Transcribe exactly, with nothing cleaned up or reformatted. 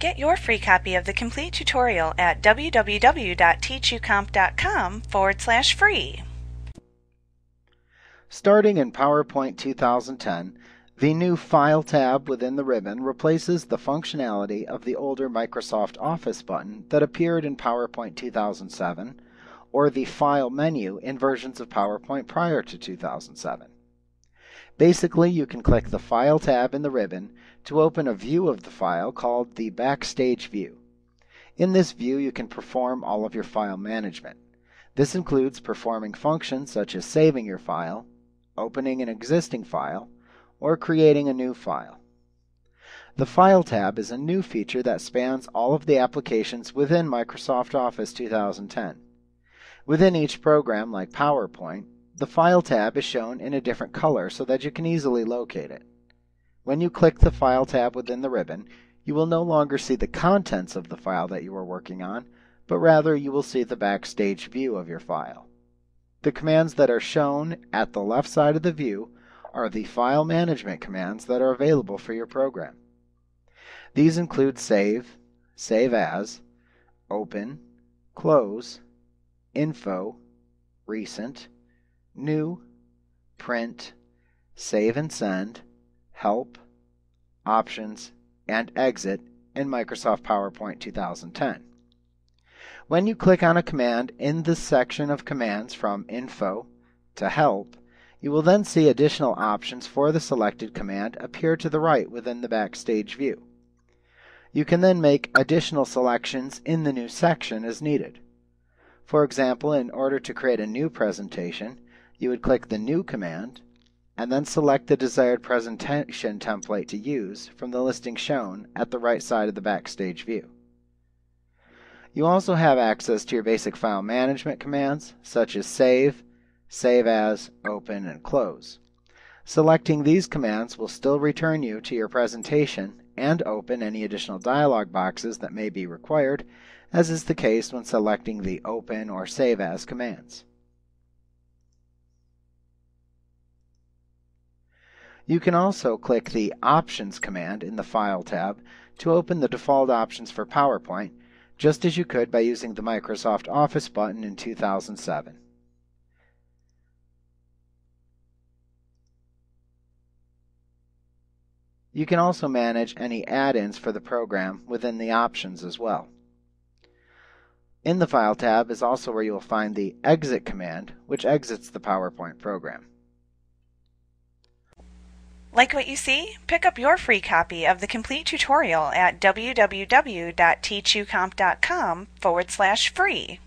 Get your free copy of the complete tutorial at www.teachucomp.com forward slash free. Starting in PowerPoint two thousand ten, the new File tab within the ribbon replaces the functionality of the older Microsoft Office button that appeared in PowerPoint two thousand seven, or the File menu in versions of PowerPoint prior to two thousand seven. Basically, you can click the File tab in the ribbon to open a view of the file called the Backstage view. In this view, you can perform all of your file management. This includes performing functions such as saving your file, opening an existing file, or creating a new file. The File tab is a new feature that spans all of the applications within Microsoft Office two thousand ten. Within each program, like PowerPoint, the File tab is shown in a different color so that you can easily locate it. When you click the File tab within the ribbon, you will no longer see the contents of the file that you are working on, but rather you will see the Backstage view of your file. The commands that are shown at the left side of the view are the file management commands that are available for your program. These include save, save as, open, close, info, recent, new, print, save and send, help, options, and exit in Microsoft PowerPoint two thousand ten. When you click on a command in the section of commands from Info to Help, you will then see additional options for the selected command appear to the right within the Backstage view. You can then make additional selections in the new section as needed. For example, in order to create a new presentation, you would click the New command and then select the desired presentation template to use from the listing shown at the right side of the Backstage view. You also have access to your basic file management commands, such as save, save as, open, and close. Selecting these commands will still return you to your presentation and open any additional dialog boxes that may be required, as is the case when selecting the open or save as commands. You can also click the Options command in the File tab to open the default options for PowerPoint, just as you could by using the Microsoft Office button in two thousand seven. You can also manage any add-ins for the program within the options as well. In the File tab is also where you will find the Exit command, which exits the PowerPoint program. Like what you see? Pick up your free copy of the complete tutorial at www.teachucomp.com forward slash free.